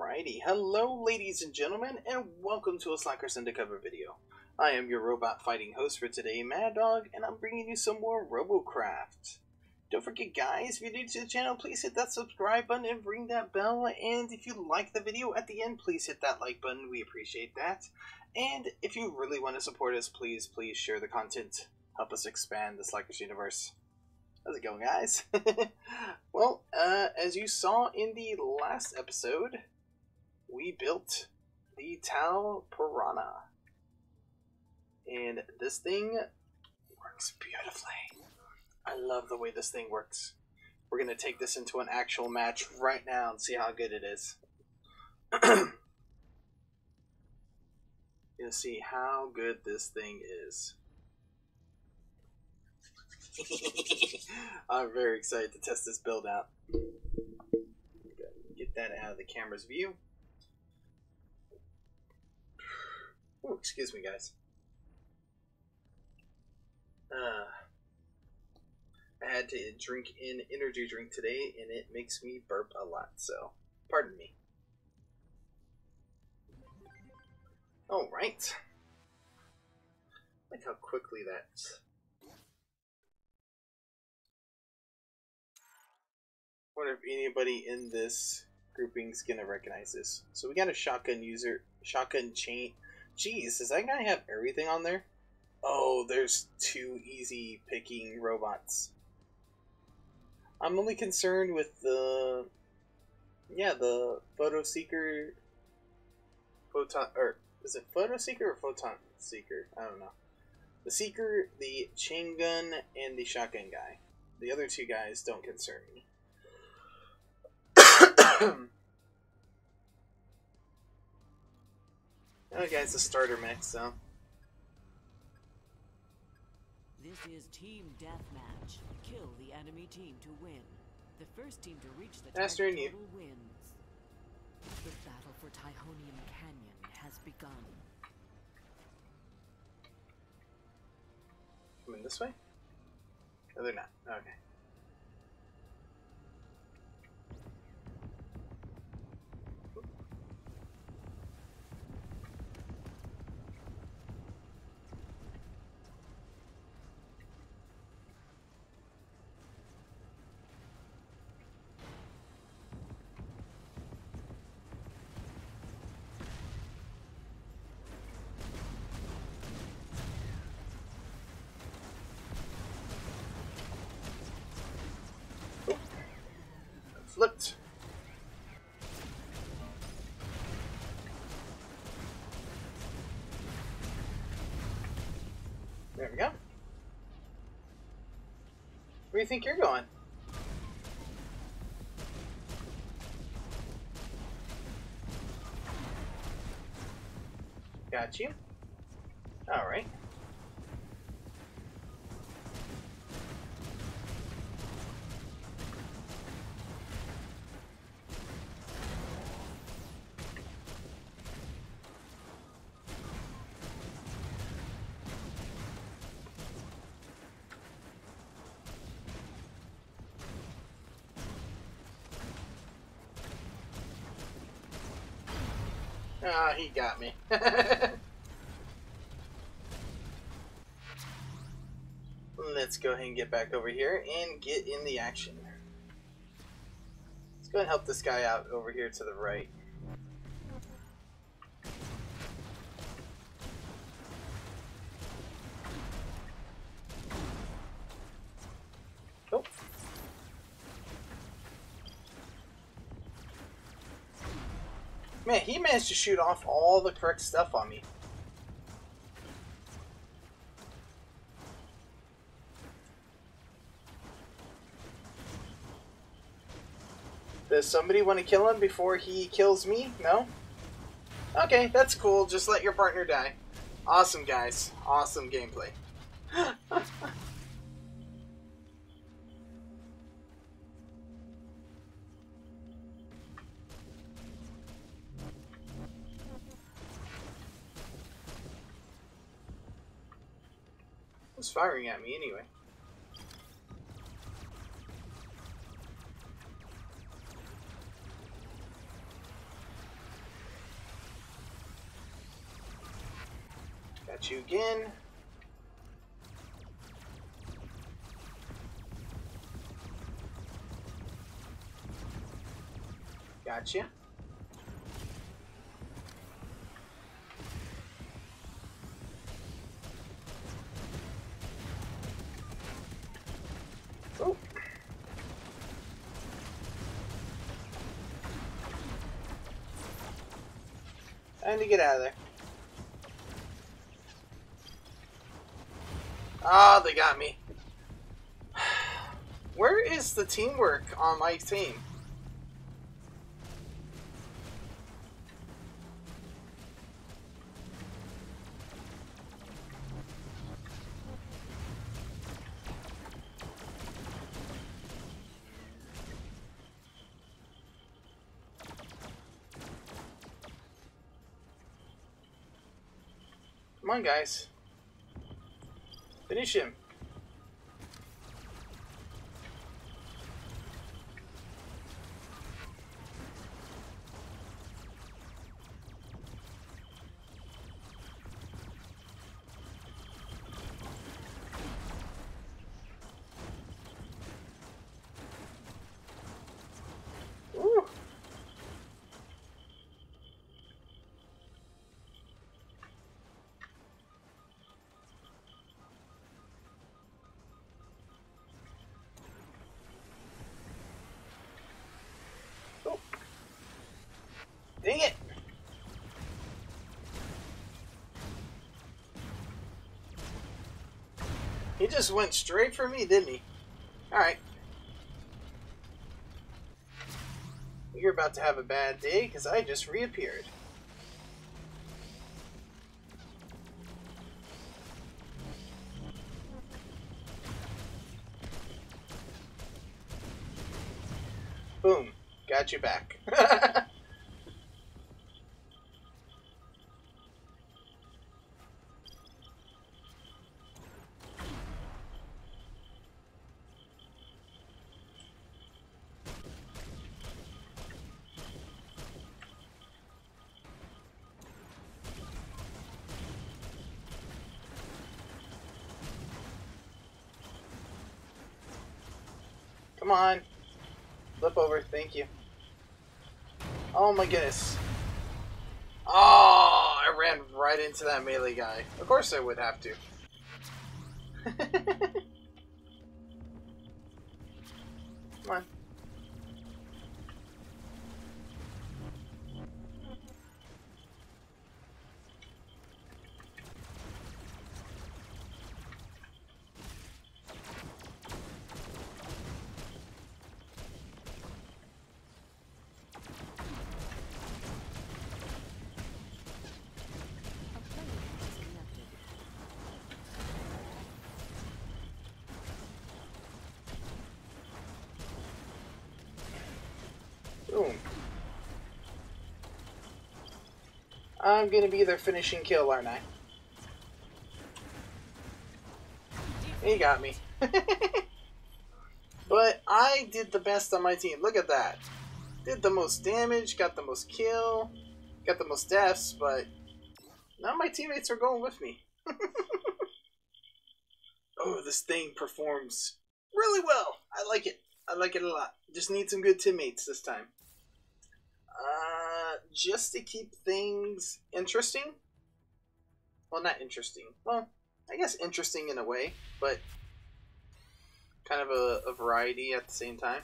Alrighty, hello ladies and gentlemen, and welcome to a Slackers Undercover video. I am your robot fighting host for today, Mad Dog, and I'm bringing you some more Robocraft. Don't forget guys, if you're new to the channel, please hit that subscribe button and ring that bell, and if you like the video at the end, please hit that like button, we appreciate that. And if you really want to support us, please share the content, help us expand the Slackers universe. How's it going, guys? Well, as you saw in the last episode, we built the Tau Piranha. And this thing works beautifully. I love the way this thing works. We're going to take this into an actual match right now and see how good it is. You'll see how good this thing is. I'm very excited to test this build out. Get that out of the camera's view. Ooh, excuse me, guys. I had to drink an energy drink today, and it makes me burp a lot, so pardon me. Alright. Look how quickly that's... I wonder if anybody in this grouping's gonna recognize this. So we got a shotgun user, shotgun chain. Jeez, does that guy have everything on there? Oh, there's two easy picking robots. I'm only concerned with the, yeah, the photo seeker, photon, or is it photo seeker or photon seeker? I don't know. The seeker, the chain gun, and the shotgun guy. The other two guys don't concern me. Okay, it's a starter mech, so. This is team deathmatch. Kill the enemy team to win. The first team to reach the target total wins. The battle for Tyhonian Canyon has begun. Coming this way? No, they're not. Okay. Flipped. There we go. Where do you think you're going? Got you. All right. Ah, he got me. Let's go ahead and get back over here and get in the action. Let's go and help this guy out over here to the right. Man, he managed to shoot off all the correct stuff on me. Does somebody want to kill him before he kills me? No? Okay, that's cool. Just let your partner die. Awesome, guys. Awesome gameplay. It's firing at me anyway. at you again. Gotcha. Oh. Time to get out of there. Ah, oh, they got me. Where is the teamwork on my team? Come on, guys. Finish him. Dang it! He just went straight for me, didn't he? Alright. You're about to have a bad day because I just reappeared. Boom. Got you back. Come on. Flip over. Thank you. Oh my goodness. Oh, I ran right into that melee guy. Of course I would have to. Come on. Boom. I'm gonna be their finishing kill, aren't I? He got me. But I did the best on my team. Look at that. Did the most damage, got the most kill, got the most deaths, but now my teammates are going with me. Oh, this thing performs really well. I like it. I like it a lot. Just need some good teammates this time. Just to keep things interesting. Well, not interesting. Well, I guess interesting in a way, but kind of a variety at the same time.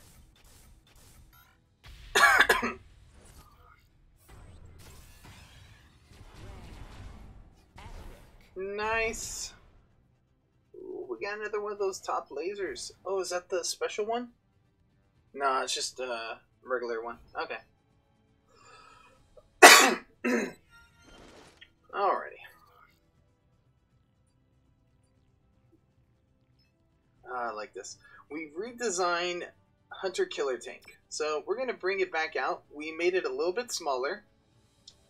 Nice. Ooh, we got another one of those top lasers. Oh, is that the special one? No, it's just a regular one. Okay. Alrighty. I like this. We redesigned Hunter Killer Tank. So we're going to bring it back out. We made it a little bit smaller,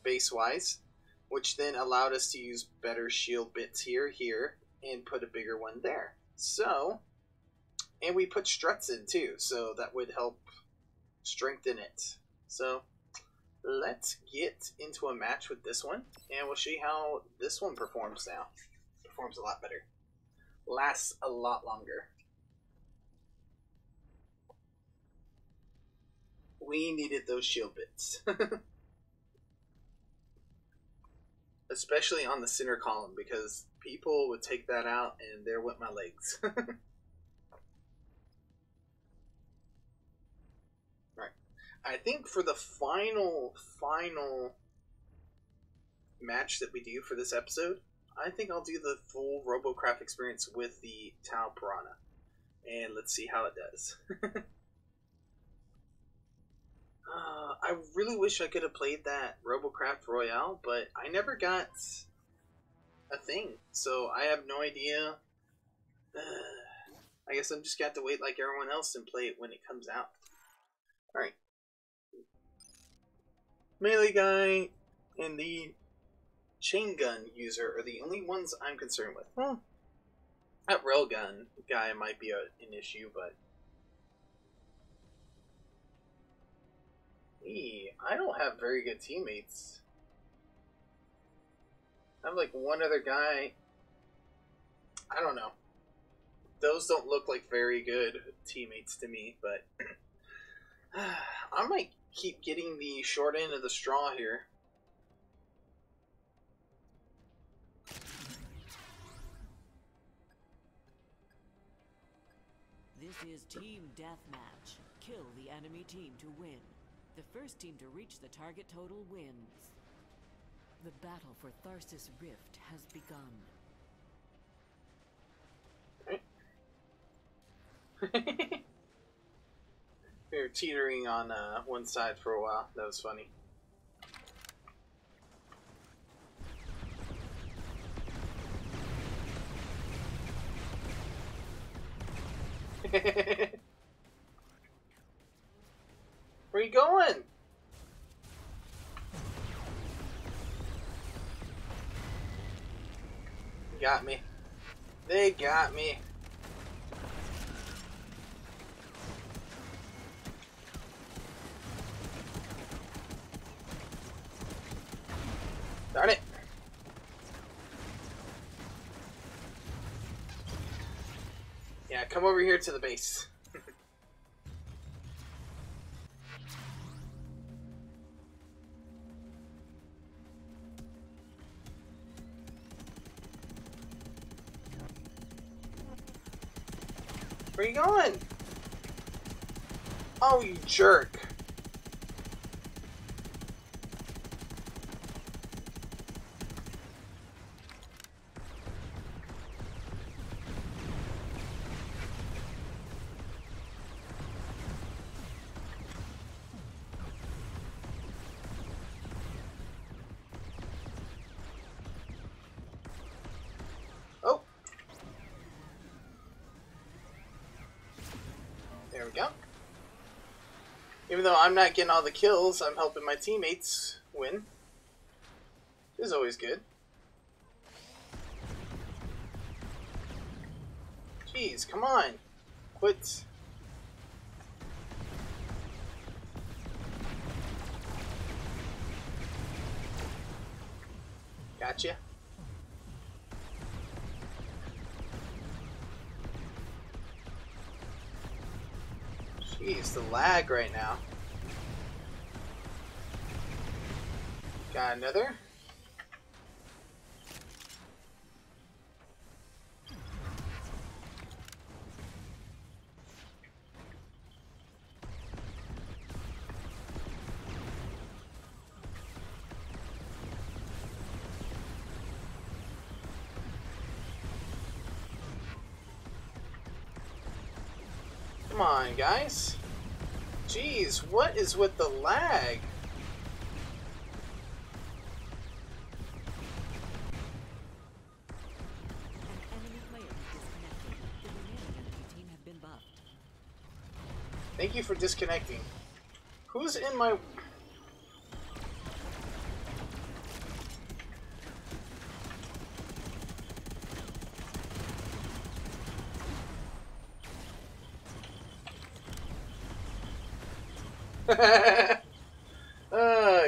base-wise, which then allowed us to use better shield bits here, and put a bigger one there. So, and we put struts in too, so that would help strengthen it. So let's get into a match with this one, and we'll see how this one performs now. Performs a lot better. Lasts a lot longer. We needed those shield bits. Especially on the center column, because people would take that out and there went my legs. Right. I think for the final match that we do for this episode, I think I'll do the full Robocraft experience with the Tau Piranha. And let's see how it does. I really wish I could have played that Robocraft Royale, but I never got a thing, so I have no idea. I guess I'm just got to wait like everyone else and play it when it comes out. Alright. Melee guy and the chain gun user are the only ones I'm concerned with. Well, that railgun guy might be an issue, but... I don't have very good teammates. I have like one other guy. I don't know. Those don't look like very good teammates to me, but I might keep getting the short end of the straw here. This is team deathmatch. Kill the enemy team to win. The first team to reach the target total wins. The battle for Tharsis Rift has begun. We were teetering on one side for a while. That was funny. Where are you going? Got me. They got me. Darn it. Yeah, come over here to the base. Where are you going? Oh, you jerk. Even though I'm not getting all the kills, I'm helping my teammates win. Which is always good. Jeez, come on. Quit. Gotcha. Jeez, the lag right now. Got another. Come on, guys. Jeez, what is with the lag? Thank you for disconnecting. Who's in my...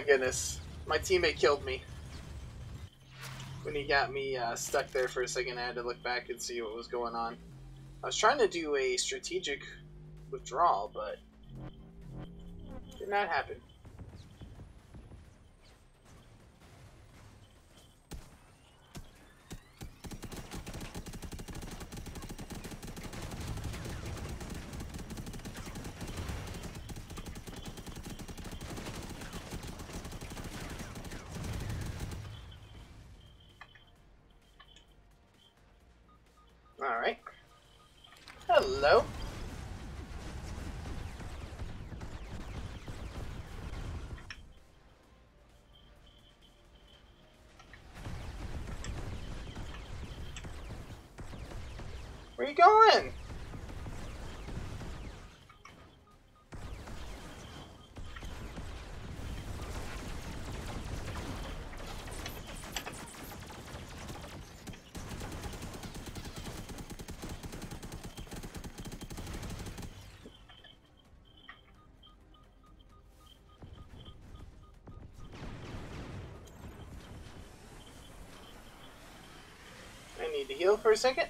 my goodness. My teammate killed me. When he got me stuck there for a second, I had to look back and see what was going on. I was trying to do a strategic withdrawal, but it did not happen. Alright. Hello. Where are you going? Need to heal for a second.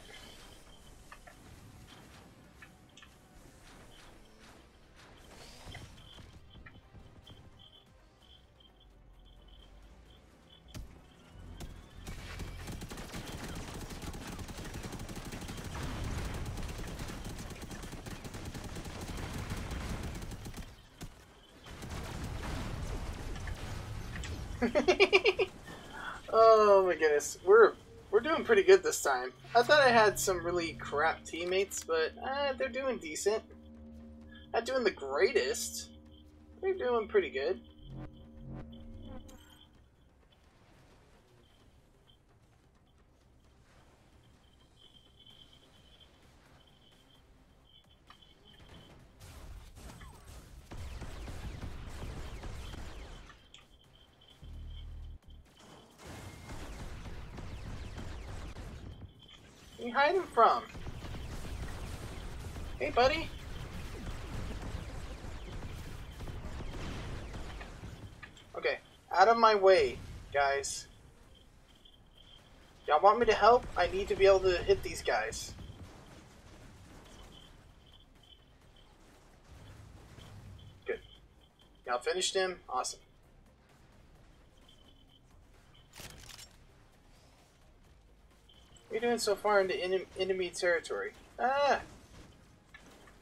Oh my goodness, we're doing pretty good this time. I thought I had some really crap teammates, but they're doing decent. Not doing the greatest. They're doing pretty good. Where are you hiding from? Hey, buddy. Okay, out of my way, guys. Y'all want me to help? I need to be able to hit these guys. Good. Y'all finished him? Awesome. What are you doing so far into enemy territory? Ah!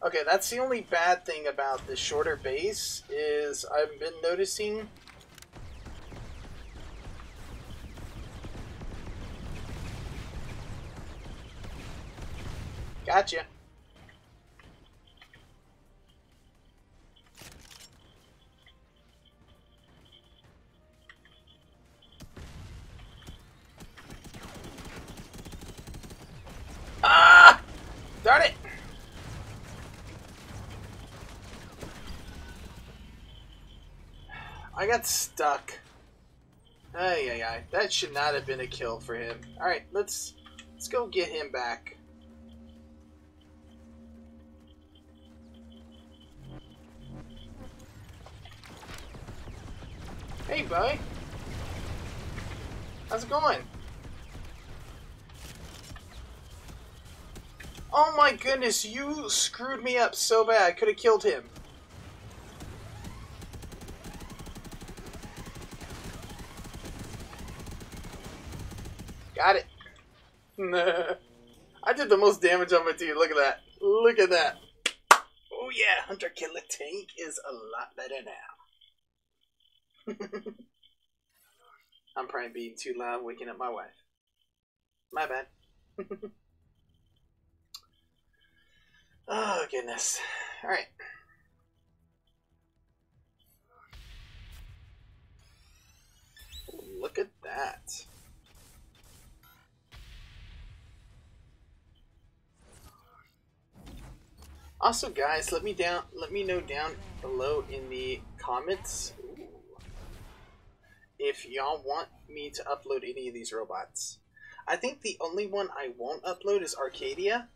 Okay, that's the only bad thing about this shorter base, is I've been noticing... Gotcha! I got stuck. Ay, ay, ay. That should not have been a kill for him. Alright, let's go get him back. Hey, buddy. How's it going? Oh my goodness, you screwed me up so bad. I could have killed him. Got it. I did the most damage on my team. Look at that. Look at that. Oh yeah, Hunter Killer Tank is a lot better now. I'm probably being too loud, waking up my wife. My bad. Oh goodness. All right. Look at that. Also, guys, let me know down below in the comments if y'all want me to upload any of these robots. I think the only one I won't upload is Arcadia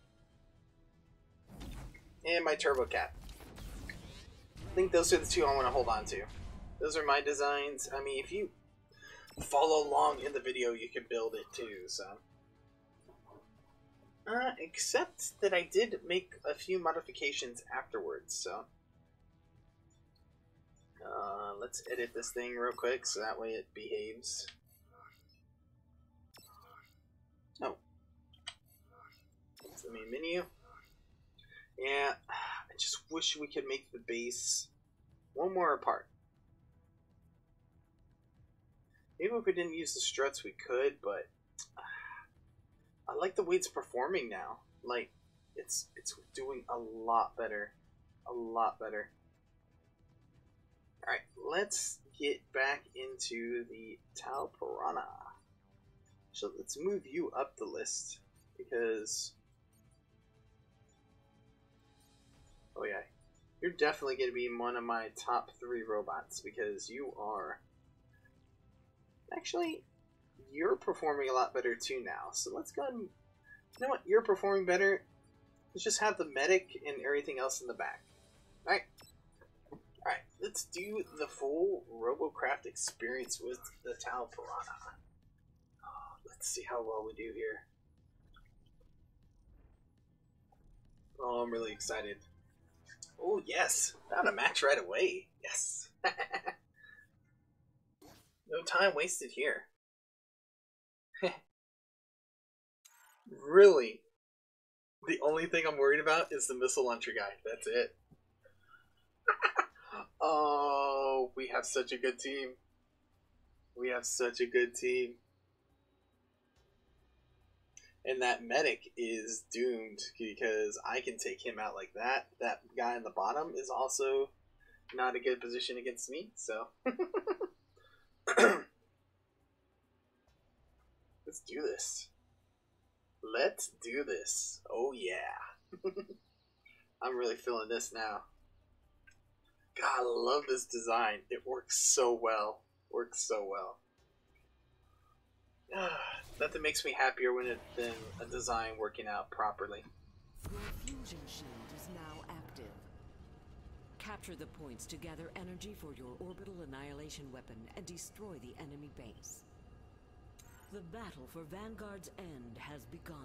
and my Turbo Cat. I think those are the two I want to hold on to. Those are my designs. I mean, if you follow along in the video, you can build it too, so. Except that I did make a few modifications afterwards, so. Let's edit this thing real quick so that way it behaves. Oh. That's the main menu. Yeah, I just wish we could make the base one more apart. Maybe if we didn't use the struts we could, but I like the way it's performing now. Like, it's doing a lot better. A lot better. Alright, let's get back into the Tau Piranha. So let's move you up the list, because... oh yeah, you're definitely going to be one of my top 3 robots, because you are... actually, you're performing a lot better too now, so let's go ahead and... you know what, you're performing better. Let's just have the medic and everything else in the back. Alright. Alright, let's do the full Robocraft experience with the Tau Piranha. Oh, let's see how well we do here. Oh, I'm really excited. Oh yes, found a match right away. Yes. No time wasted here. Really? The only thing I'm worried about is the missile launcher guy. That's it. Oh, we have such a good team. We have such a good team. And that medic is doomed because I can take him out like that. That guy in the bottom is also not a good position against me, so. Let's do this. Let's do this. Oh, yeah. I'm really feeling this now. God, I love this design. It works so well. Works so well. Nothing makes me happier than a design working out properly. Your fusion shield is now active. Capture the points to gather energy for your orbital annihilation weapon and destroy the enemy base. The battle for Vanguard's End has begun.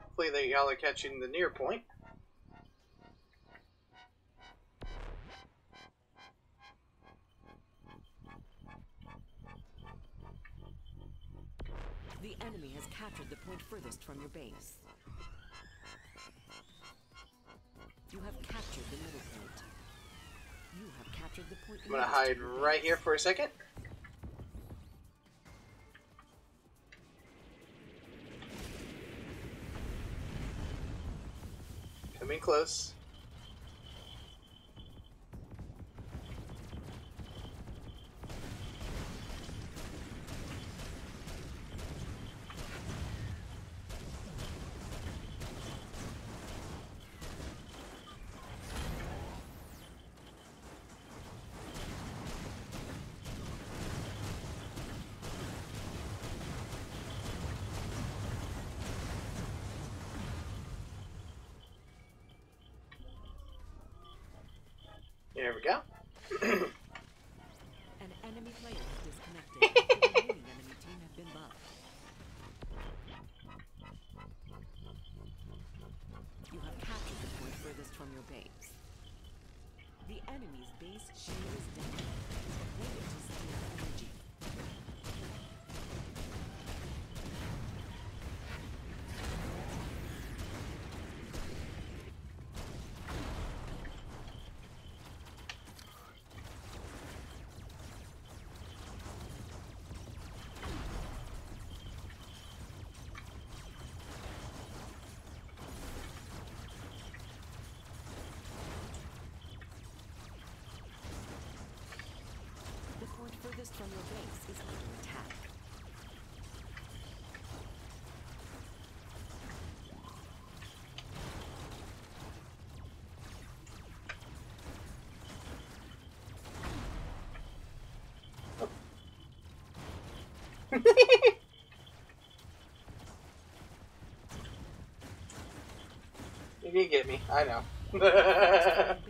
Hopefully that y'all are catching the near point. The enemy has captured the point furthest from your base. You have captured the middle point. You have captured the point. I'm gonna hide right here for a second. Come in close. There we go. An enemy player disconnected. The remaining enemy team have been buffed. You have captured the point furthest from your base. The enemy's base shield is down. Waiting to steal energy. Furthest from your base is under attack. Oh. You did get me, I know. If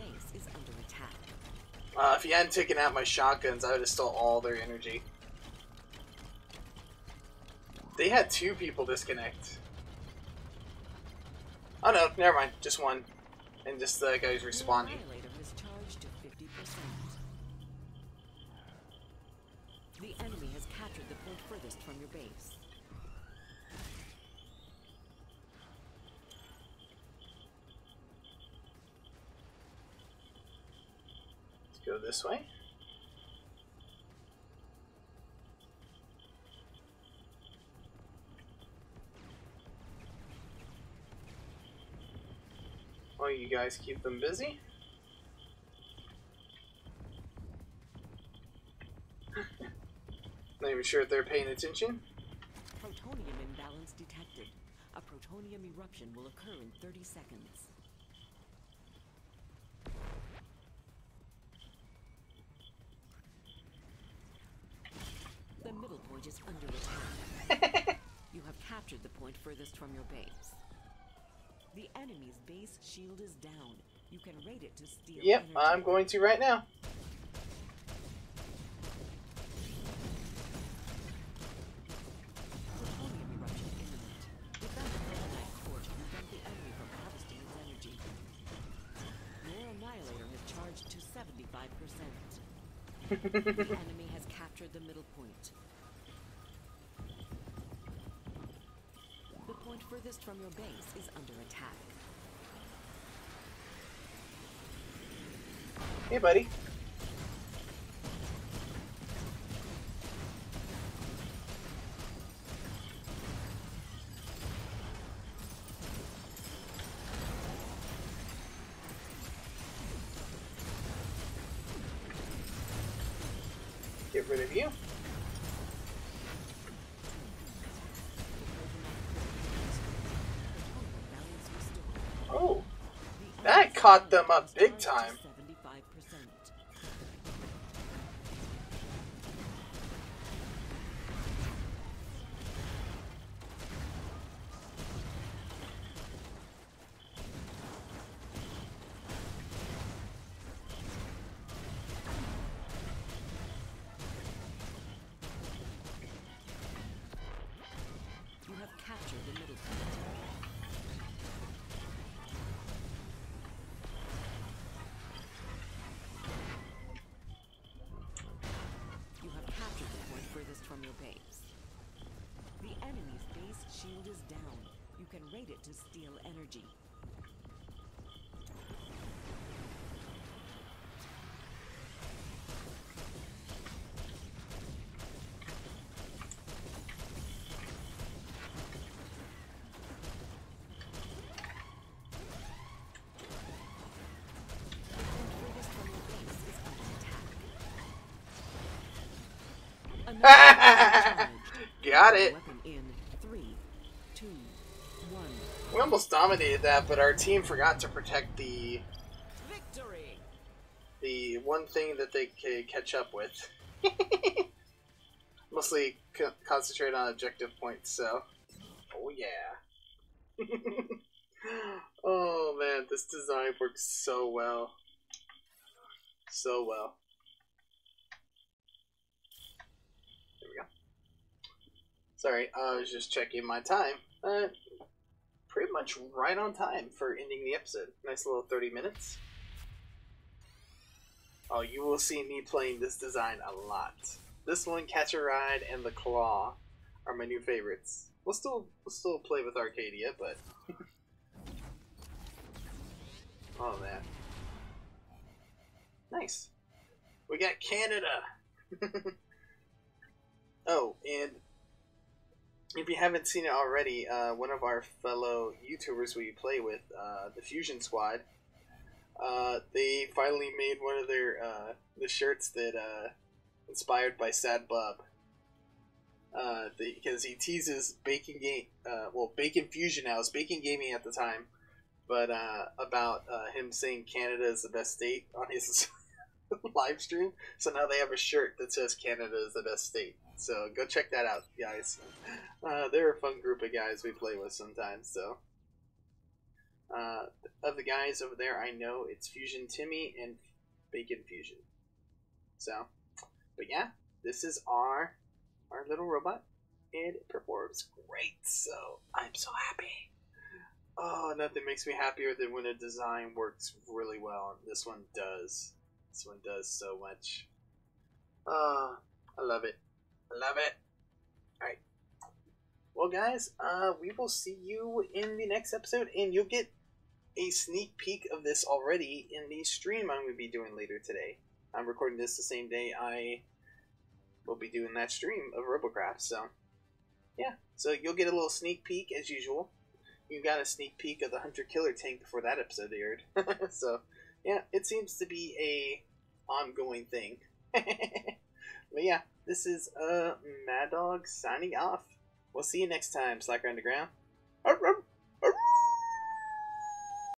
you hadn't taken out my shotguns, I would have stolen all their energy. They had two people disconnect. Oh no, never mind. Just one. And just the guy who's responding. The enemy has captured the point furthest from your base. Let's go this way. Well, you guys keep them busy. Not even sure if they're paying attention. Protonium imbalance detected. A protonium eruption will occur in 30 seconds. The middle point is under attack. You have captured the point furthest from your base. The enemy's base shield is down. You can raid it to steal energy. Yep, I'm going to right now. The enemy has captured the middle point. The point furthest from your base is under attack. Hey, buddy. Get rid of you. Oh, that caught them up big time. To steal energy. Got it. We almost dominated that, but our team forgot to protect the one thing that they could catch up with. Mostly concentrate on objective points, so... Oh yeah. Oh man, this design works so well. So well. There we go. Sorry, I was just checking my time. Pretty much right on time for ending the episode. Nice little 30 minutes. Oh, you will see me playing this design a lot. This one, Catch a Ride, and the Claw are my new favorites. We'll still play with Arcadia, but oh man, nice. We got Canada. Oh, and if you haven't seen it already, one of our fellow YouTubers we play with, the Fusion Squad, they finally made one of their the shirts that inspired by SadBub, because he teases Bacon Fusion now. It's Bacon Gaming at the time, but about him saying Canada is the best state on his live stream. So now they have a shirt that says Canada is the best state. So go check that out, guys. They're a fun group of guys we play with sometimes, so Of the guys over there, I know it's Fusion Timmy and Bacon Fusion. So, but yeah, this is our little robot. It performs great, so I'm so happy. Oh, nothing makes me happier than when a design works really well. This one does. This one does so much. Oh, I love it. I love it. Alright. Well, guys, we will see you in the next episode, and you'll get a sneak peek of this already in the stream I'm going to be doing later today. I'm recording this the same day I will be doing that stream of Robocraft, so yeah. So you'll get a little sneak peek as usual. You got a sneak peek of the Hunter Killer Tank before that episode aired. So yeah, it seems to be an ongoing thing. But yeah, this is Mad Dog signing off. We'll see you next time, Slacker Underground.